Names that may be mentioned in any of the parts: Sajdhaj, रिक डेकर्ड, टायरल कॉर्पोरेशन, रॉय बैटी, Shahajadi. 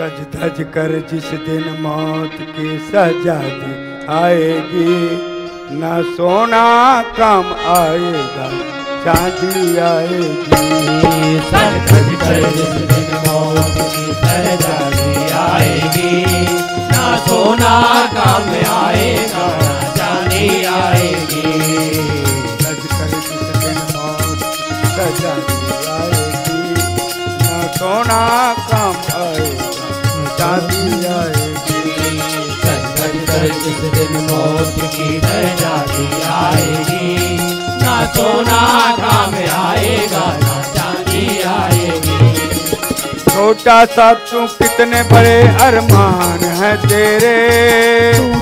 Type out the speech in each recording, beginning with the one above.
सजधज कर जिस दिन मौत की शहजादी आएगी, ना सोना काम आएगा चांदी आएगी। सजधज कर जिस दिन मौत की शहजादी आएगी, ना सोना काम आएगा चांदी आएगी। सजधज कर जिस दिन मौत की शहजादी आएगी, ना सोना काम आएगा चांदी आएगी। सजधज कर जिस दिन मौत की शहजादी आएगी, ना सोना काम आएगा ना चांदी आएगी। छोटा सा तू कितने बड़े अरमान है तेरे,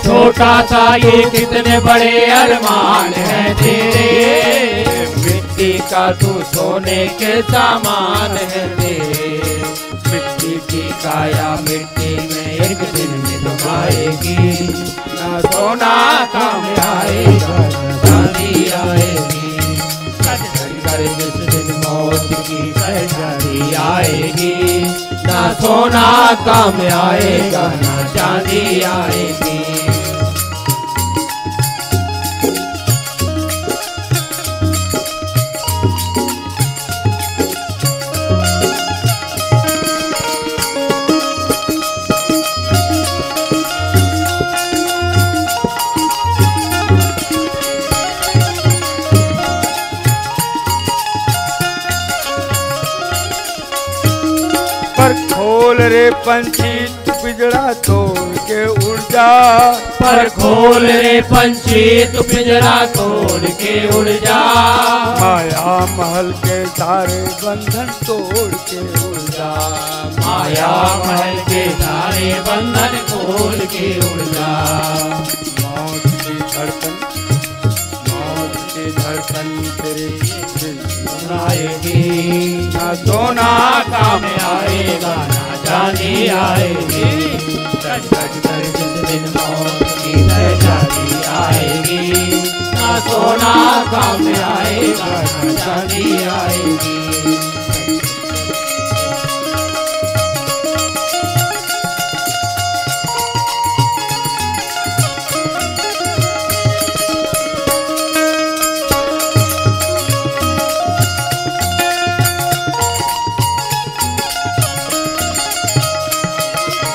छोटा सा ये कितने बड़े अरमान है तेरे। मिट्टी का तू सोने के सामान है तेरे, काया मिट्टी में एक दिन में डुबाएगी। ना सोना काम आएगा चांदी आएगी। सजधज कर जिस दिन मौत की शहजादी आएगी, ना सोना काम आएगा ना चांदी आएगी। खोल रे पंछी तू पिंजरा तोड़ के उड़ जा, पर खोल रे पंछी तू पिंजरा तोड़ के उड़ जा। माया महल के सारे बंधन तोड़ के उड़ जा, माया महल के सारे बंधन खोल के उड़ जा। मौत की धड़कन तेरे सुनाएगी, ना सोना काम आएगा ना चांदी आएगी। सजधज कर जिस दिन मौत की शहजादी आएगी, ना सोना काम आएगा ना चांदी आएगी।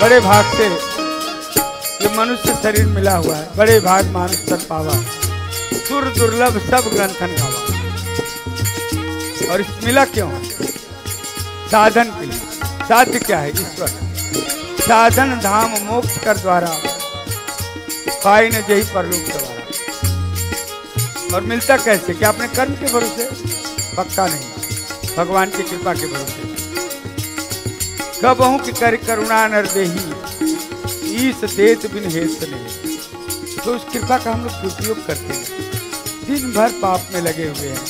बड़े भाग से जो मनुष्य शरीर मिला हुआ है, बड़े भाग मानस तन पावा, सुर दुर्लभ सब ग्रंथन गावा। और इस मिला क्यों है? साधन के लिए। साध्य क्या है? ईश्वर। साधन धाम मोक्ष कर द्वारा, पाई न जही परलोक द्वारा। और मिलता कैसे? क्या अपने कर्म के भरोसे? पक्का नहीं, भगवान की कृपा के भरोसे। कबहू की कर करुणा नर देही, ईस देत बिन हेत नहीं। तो उस कृपा का हम लोग दुरुपयोग करते हैं, दिन भर पाप में लगे हुए हैं।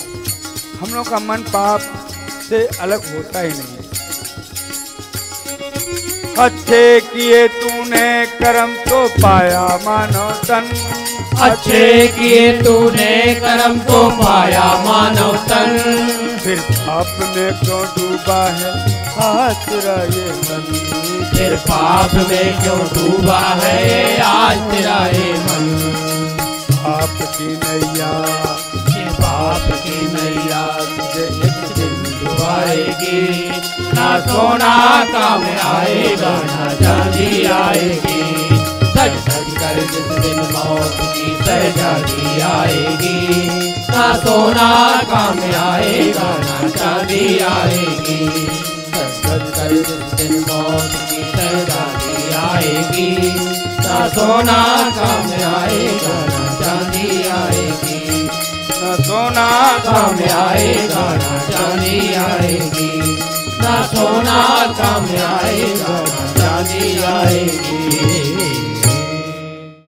हम लोग का मन पाप से अलग होता ही नहीं है। अच्छे किए तूने कर्म तो पाया मानव तन, अच्छे किए तूने कर्म तो पाया मानव तन। फिर पाप में क्यों डूबा है आज तेरा ये मन, तेरे पाप में क्यों डूबा है आज तेरा ये मन। पाप की नैया, ये पाप की नैया तुझे एक दिन डुबाएगी। ना सोना काम आएगा ना चांदी आएगी। सजधज कर जिस दिन मौत की शहजादी आएगी, ना सोना काम आएगा ना चांदी आएगी। सजधज कर जिस दिन मौत की शहजादी आएगी, ना सोना काम आएगा ना चांदी आएगी। ना सोना काम आएगा ना चांदी आएगी। ना सोना काम आएगा।